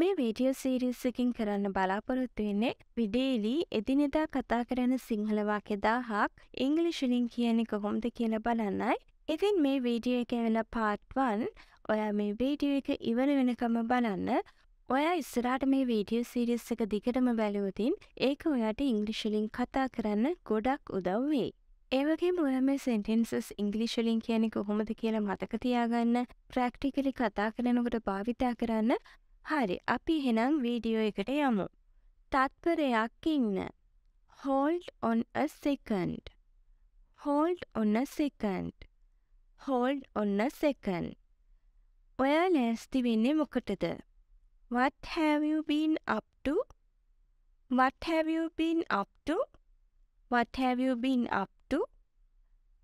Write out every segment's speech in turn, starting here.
මේ video series එකකින් කරන්න බලාපොරොත්තු වෙන්නේ විඩේලි එදිනෙදා කතා කරන සිංහල වාක්‍ය 1000ක් ඉංග්‍රීසියෙන් කියන්නේ කොහොමද කියලා බලන්නයි. ඉතින් මේ වීඩියෝ එකේ වෙන part 1 ඔයා මේ වීඩියෝ එක ඉවර වෙනකම් බලන්න. ඔයා ඉස්සරහට මේ වීඩියෝ සීරීස් එක දිගටම බලුවොත් ඒක ඔයාට ඉංග්‍රීසියෙන් කතා කරන්න ගොඩක් උදව් වෙයි. ඒ වගේම ඔයා මේ sentences ඉංග්‍රීසියෙන් කියන්නේ කොහොමද කියලා මතක තියාගන්න practically කතා කරනකොට භාවිතා කරන්න. හරි අපි එහෙනම් වීඩියෝ එකට යමු. තත්පරයක් ඉන්න. Hold on a second. Hold on a second. Hold on a second. ඔයා ලෑස්ති වෙන්නේ මොකටද? What have you been up to? What have you been up to? What have you been up to?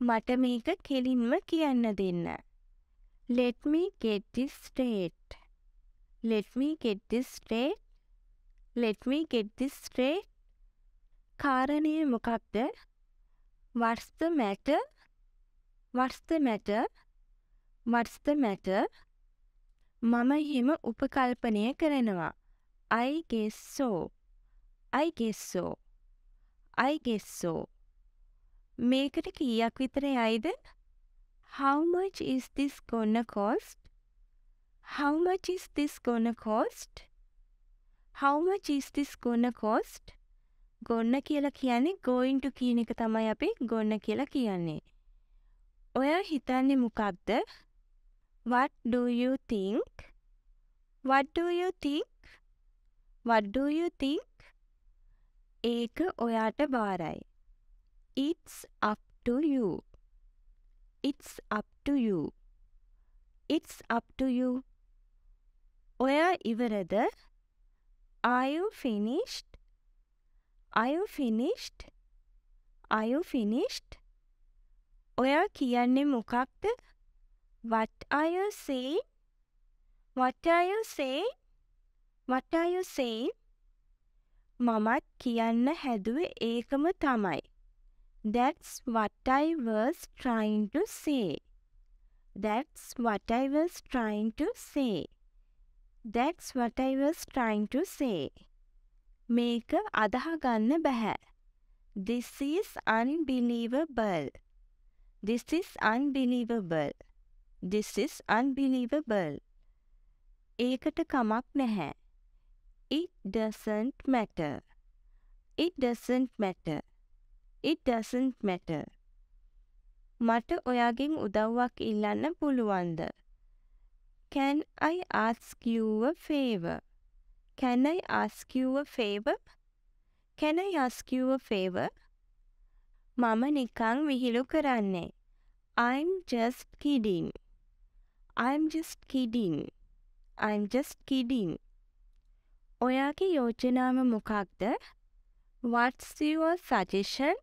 මට මේක කෙලින්ම කියන්න දෙන්න. Let me get this straight. Let me get this straight. Let me get this straight. කාරණේ මොකක්ද? What's the matter? What's the matter? What's the matter? මම එහෙම උපකල්පනය කරනවා. I guess so. I guess so. I guess so. මේකට කීයක් විතර යයිද? How much is this gonna cost? How much is this gonna cost? How much is this gonna cost? Gonna කියලා කියන්නේ going to කියන එක තමයි අපි gonna කියලා කියන්නේ. ඔයා හිතන්නේ මොකක්ද? What do you think? What do you think? What do you think? ඒක ඔයාට බාරයි. It's up to you. It's up to you. It's up to you. ඔයා ඉවරද? Are you finished? Are you finished? Are you finished? ඔයා කියන්නේ මොකක්ද? What are you saying? What are you saying? What are you saying? මමත් කියන්න හැදුවේ ඒකම තමයි. That's what I was trying to say. That's what I was trying to say. That's what I was trying to say. මේක අදහ ගන්න බෑ. This is unbelievable. This is unbelievable. This is unbelievable. ඒකට කමක් නැහැ. It doesn't matter. It doesn't matter. It doesn't matter. මට ඔයාගෙන් උදව්වක් ඉල්ලන්න පුළුවන්ද? Can I ask you a favor? Can I ask you a favor? Can I ask you a favor? මම නිකන් විහිළු කරන්නේ. I'm just kidding. I'm just kidding. I'm just kidding. ඔයාගේ යෝජනාව මොකක්ද? What's your suggestion?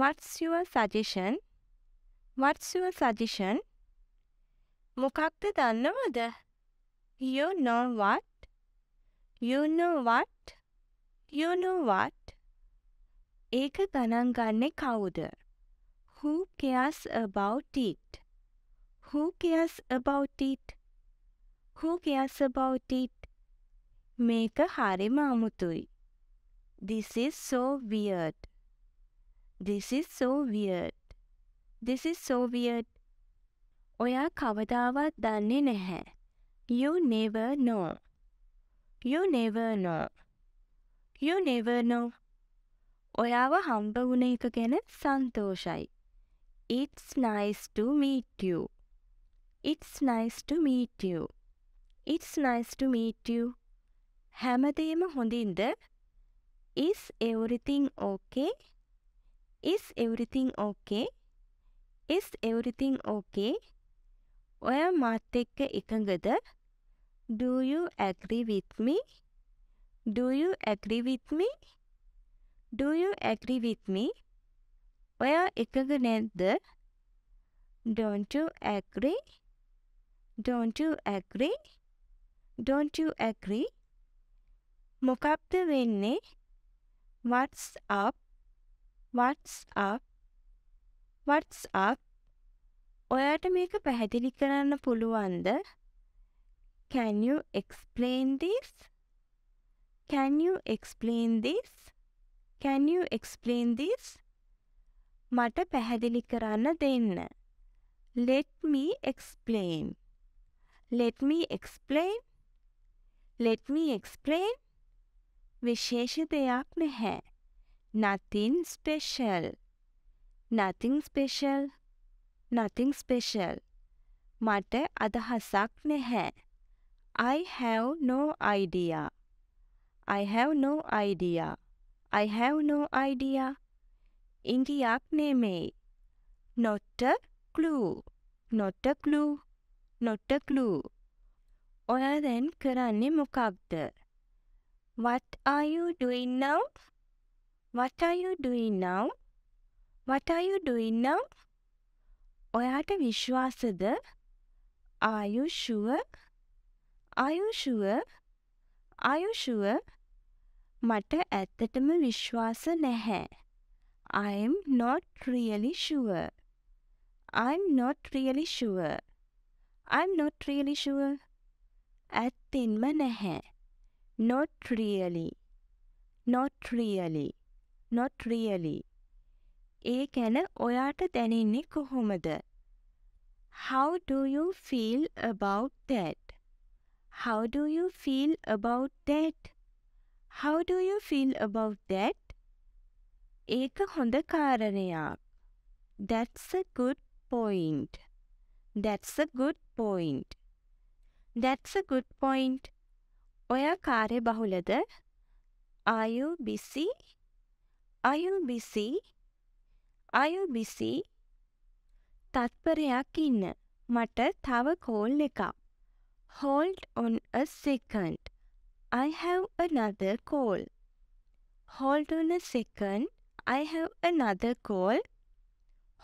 What's your suggestion? What's your suggestion? මොකක්ද දන්නවද? You know what? You know what? You know what? ඒක ගණන් ගන්නේ කවුද? Who cares about it? Who cares about it? Who cares about it? මේක හරිම අමුතුයි. This is so weird. This is so weird. This is so weird. ඔයා කවදාවත් දන්නේ නැහැ. You never know. You never know. You never know. ඔයාව හම්බ වුණ එක ගැන සන්තෝෂයි. It's nice to meet you. It's nice to meet you. It's nice to meet you. හැමදේම හොඳින්ද? Is everything okay? Is everything okay? Is everything okay? ඔයා මාත් එක්ක එකඟද? Do you agree with me? Do you agree with me? Do you agree with me? ඔයා එකඟ නැද්ද? Don't you agree? Don't you agree? Don't you agree? මොකක්ද වෙන්නේ? What's up? What's up? What's up? ඔයාට මේක පැහැදිලි කරන්න පුළුවන්ද? Can you explain this? Can you explain this? Can you explain this? මට පැහැදිලි කරන්න දෙන්න. Let me explain. Let me explain. Let me explain. විශේෂ දෙයක් නැහැ. Nothing special. Nothing special. Nothing special. මට අදහසක් නැහැ. I have no idea. I have no idea. I have no idea. Indiyak neme. Not a clue. Not a clue. Not a clue. Oya den karanne mokakda? What are you doing now? What are you doing now? What are you doing now? Oyata vishwasada? Are you sure? Are you sure? Are you sure? මට ඇත්තටම විශ්වාස නැහැ. I am not really sure. I am not really sure. I am not really sure. ඇත්තෙන්ම නැහැ. Not really. Not really. Not really. ඒ ගැන ඔයාට දැනෙන්නේ කොහොමද? How do you feel about that? How do you feel about that? How do you feel about that? ඒක හොඳ කාරණයක්. That's a good point. That's a good point. That's a good point. ඔයා කාර්ය බහුලද? Are you busy? Are you busy? Are you busy? තත්පරයක් ඉන්න. මට තව call එකක්. Hold on a second. I have another call. Hold on a second. I have another call.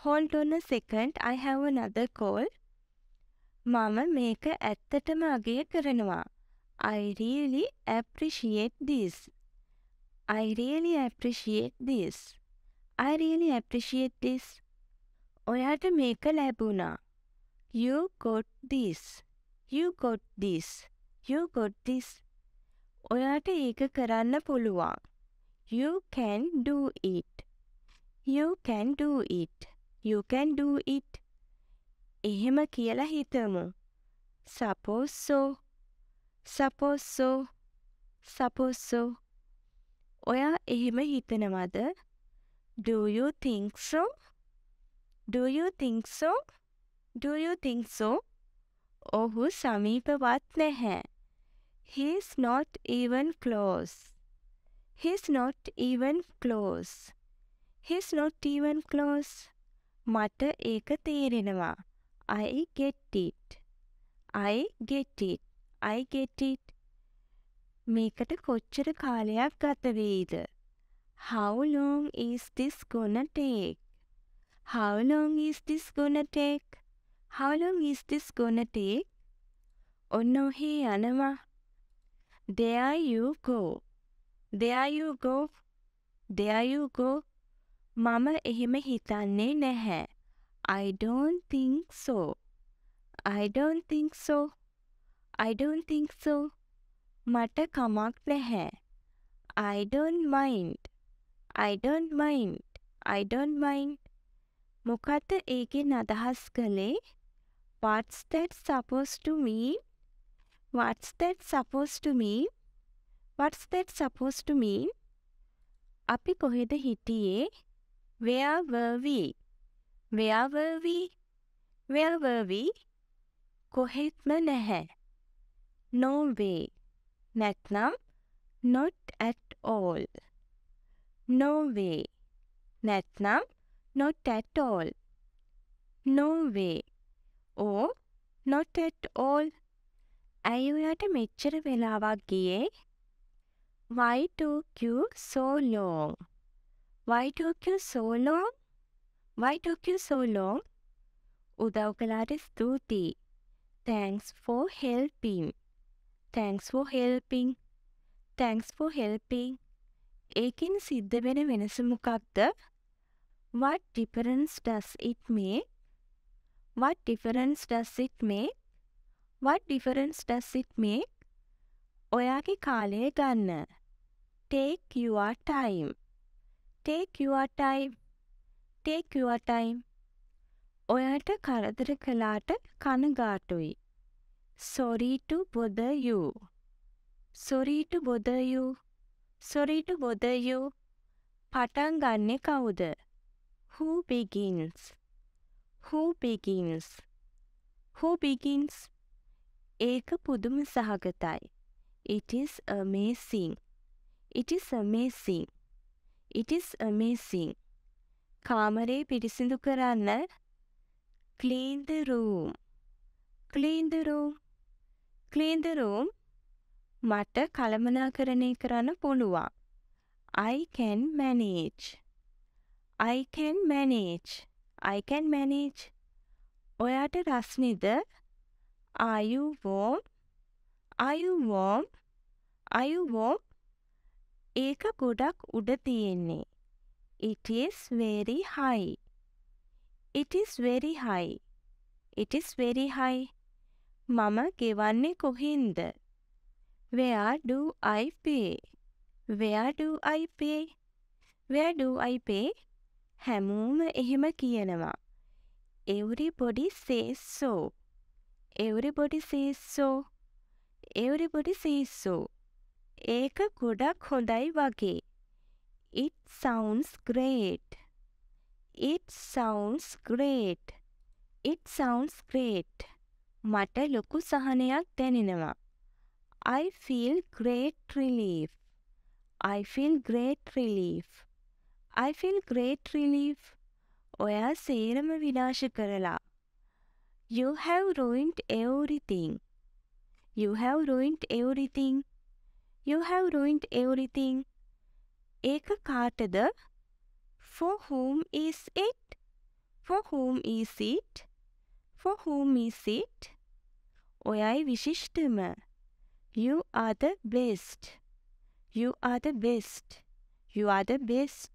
Hold on a second. I have another call. Mama meka ඇත්තටම අගය කරනවා. I really appreciate this. I really appreciate this. I really appreciate this. ඔයාට මේක ලැබුණා. You got this. You got this. You got this. ඔයාට ඒක කරන්න පුළුවන්. You can do it. You can do it. You can do it. එහෙම කියලා හිතමු. Suppose so. Suppose so. Suppose so. ඔයා එහෙම හිතනවද? Do you think so? Do you think so? Do you think so? ඔහු සමීපවත් නැහැ. He's not even close. He's not even close. He's not even close. මට ඒක තේරෙනවා. I get it. I get it. I get it. මේකට කොච්චර කාලයක් ගත වෙයිද? How long is this gonna take? How long is this gonna take? How long is this gonna take? ඔන්න ඔහේ යනවා. There you go. There you go. There you go. Mama එහෙම හිතන්නේ නැහැ. I don't think so. I don't think so. I don't think so. මට කමක් නැහැ. I don't mind. I don't mind. I don't mind. මොකද ඒකෙන් අදහස් කළේ? What's that supposed to mean? What's that supposed to mean? What's that supposed to mean? අපි කොහෙද හිටියේ? Where were we? Where were we? Where were we? කොහෙත්ම නැහැ. No way. නැත්නම් not at all. No way. නැත්නම් not at all. No way. Or not at all. ඇයි ඔයාට මෙච්චර වෙලාවක් ගියේ? Why took you so long? Why took you so long? Why took you so long? උදව් කළාට ස්තුතියි. Thanks for helping. Thanks for helping. Thanks for helping. ඒකෙන් සිද්ධ වෙන වෙනස මොකක්ද? What difference does it make? What difference does it make? What difference does it make? ඔයාගේ කාලය ගන්න. Take your time. Take your time. Take your time. ඔයාට කරදර කළාට කනගාටුයි. Sorry to bother you. Sorry to bother you. Sorry to bother you. පටන් ගන්නෙ කවුද? Who begins? Who begins? Who begins? ඒක පුදුම සහගතයි. It is amazing. It is amazing. It is amazing. කාමරේ පිරිසිදු කරන්න. Clean the room. Clean the room. Clean the room. මට කළමනාකරණය කරන්න පුළුවන්. I can manage. I can manage. I can manage. ඔයාට රස්නිද? Are you warm? Are you warm? Are you warm? ඒක ගොඩක් උඩ තියෙන්නේ. It is very high. It is very high. It is very high. Mama gewanne kohind? Where do I pay? Where do I pay? Where do I pay? Hamuma ehema kiyenawa. Everybody says so. Everybody says so. Everybody says so. Eka godak hondai wage. It sounds great. It sounds great. It sounds great. මට ලොකු සහනයක් දැනෙනවා. I feel great relief. I feel great relief. I feel great relief. ඔයා සේරම විනාශ කරලා. You have ruined everything. You have ruined everything. You have ruined everything. ඒක කාටද? For whom is it? For whom is it? For whom is it? Oyai vishishtama. You are the best. You are the best. You are the best.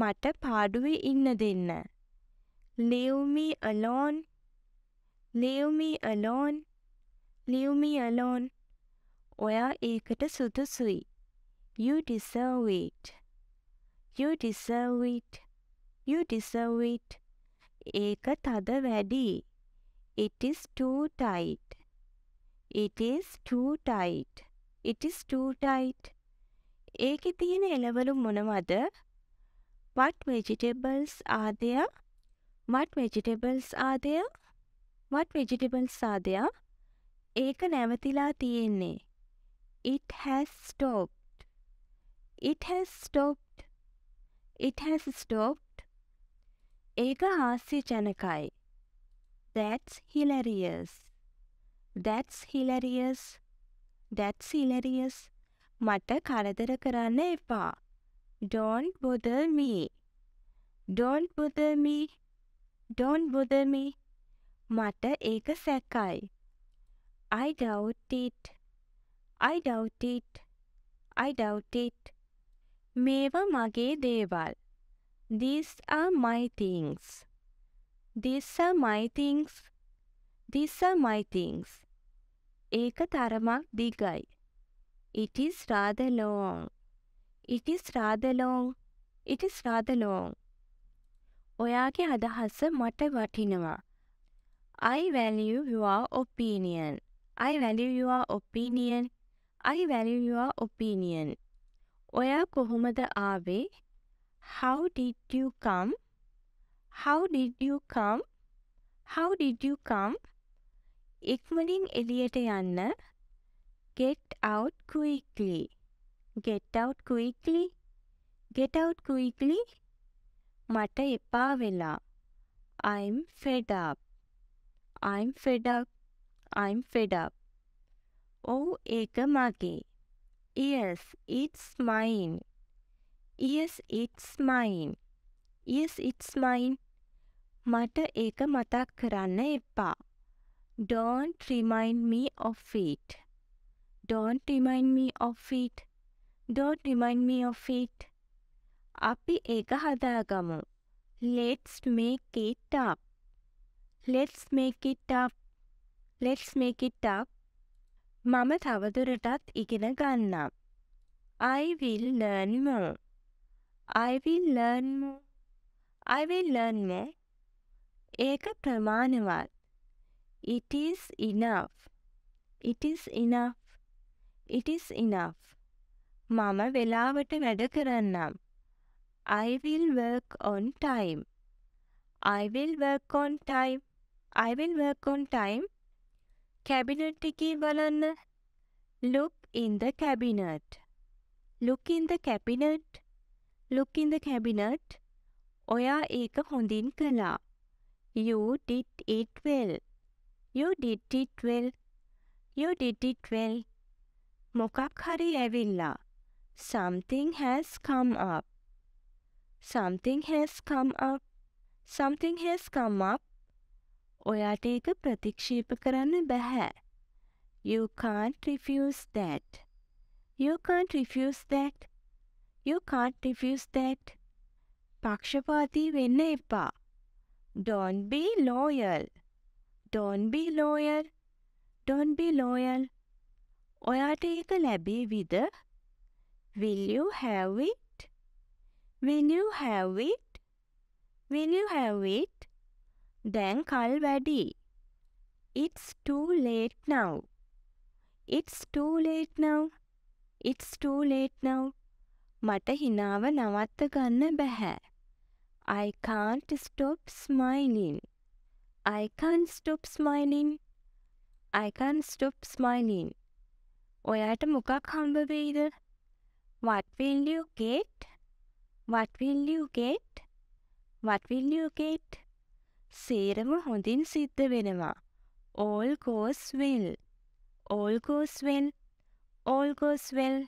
Mata paaduwe inna denna. Leave me alone. Leave me alone. Leave me alone. Oya ekata sudusui. You deserve it. You deserve it. You deserve it. Eka thada වැඩි. It is too tight. It is too tight. It is too tight. Eke තියෙන එළවලු මොනවද? What vegetables are there? What vegetables are there? What vegetables are there? ඒක නැවතිලා තියෙන්නේ. It has stopped. It has stopped. It has stopped. Eka hasi janakai. That's hilarious. That's hilarious. That's hilarious. Mata karadara karanna epa. Don't bother me. Don't bother me. Don't bother me. Mata eka sakai. I doubt it. I doubt it. I doubt it. Meva mage deval. These are my things. These are my things. These are my things. Eka taramak digai. It is rather long. It is rather long. It is rather long. Oyage adahasa mata watinawa. I value your opinion. I value your opinion. I value your opinion. ඔයා කොහොමද ආවේ? How did you come? How did you come? How did you come? ඉක්මනින් එළියට යන්න. Get out quickly. Get out quickly. Get out quickly. මට එපා වෙලා. I'm fed up. I'm fed up. I'm fed up. ඔව් ඒක මගේ. Yes, it's mine. Yes, it's mine. Yes, it's mine. Mata eka matak karanna eppa. Don't remind me of it. Don't remind me of it. Don't remind me of it. Api eka hadagamu. Let's make it up. Let's make it up. Let's make it up. මම තවදුරටත් ඉගෙන ගන්නම්. I will learn more. I will learn more. I will learn more. ඒක ප්‍රමාණවත්. It is enough. It is enough. It is enough. මම වෙලාවට වැඩ කරන්නම්. I will work on time. I will work on time. I will work on time. Cabinet එකේ බලන්න. Look in the cabinet. Look in the cabinet. Look in the cabinet. ඔයා ඒක හොඳින් කළා. You did it well. You did it well. You did it well. මොකක් හරි ඇවිල්ලා. Something has come up. Something has come up. Something has come up. ඔයාට ඒක ප්‍රතික්ෂේප කරන්න බෑ. You can't refuse that. You can't refuse that. You can't refuse that. පක්ෂපාතී වෙන්න එපා. Don't be loyal. Don't be loyal. Don't be loyal. ඔයාට ඒක ලැබෙවිද? Will you have it? Will you have it? Will you have it? දැන් කල් වැඩි. It's too late now. It's too late now. It's too late now. මට හිනාව නවත්ත ගන්න බෑ. I can't stop smiling. I can't stop smiling. I can't stop smiling. ඔයාට මොකක් හම්බ වෙයිද? What will you get? What will you get? What will you get? සේරම හොඳින් සිද්ධ වෙනවා. All goes well. All goes well. All goes well.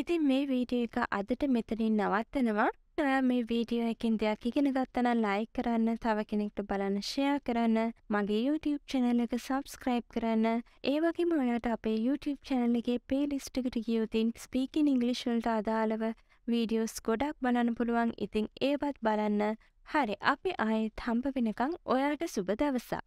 ඉතින් මේ වීඩියෝ එක අදට මෙතනින් නවත්තනවා. ඔයා මේ වීඩියෝ එකෙන් දෙයක් ඉගෙන ගත්තා නම් ලයික් කරන්න, තව කෙනෙක්ට බලන්න ෂෙයා කරන්න, මගේ YouTube channel එක subscribe කරන්න. ඒ වගේම ඔයාලට අපේ YouTube channel එකේ playlist එකට ගියොත් Speaking English වලට අදාළව videos ගොඩක් බලන්න පුළුවන්. ඉතින් ඒවත් බලන්න. හරි අපි ආයෙත් හම්බ වෙනකන් ඔයාලට සුබ දවසක්.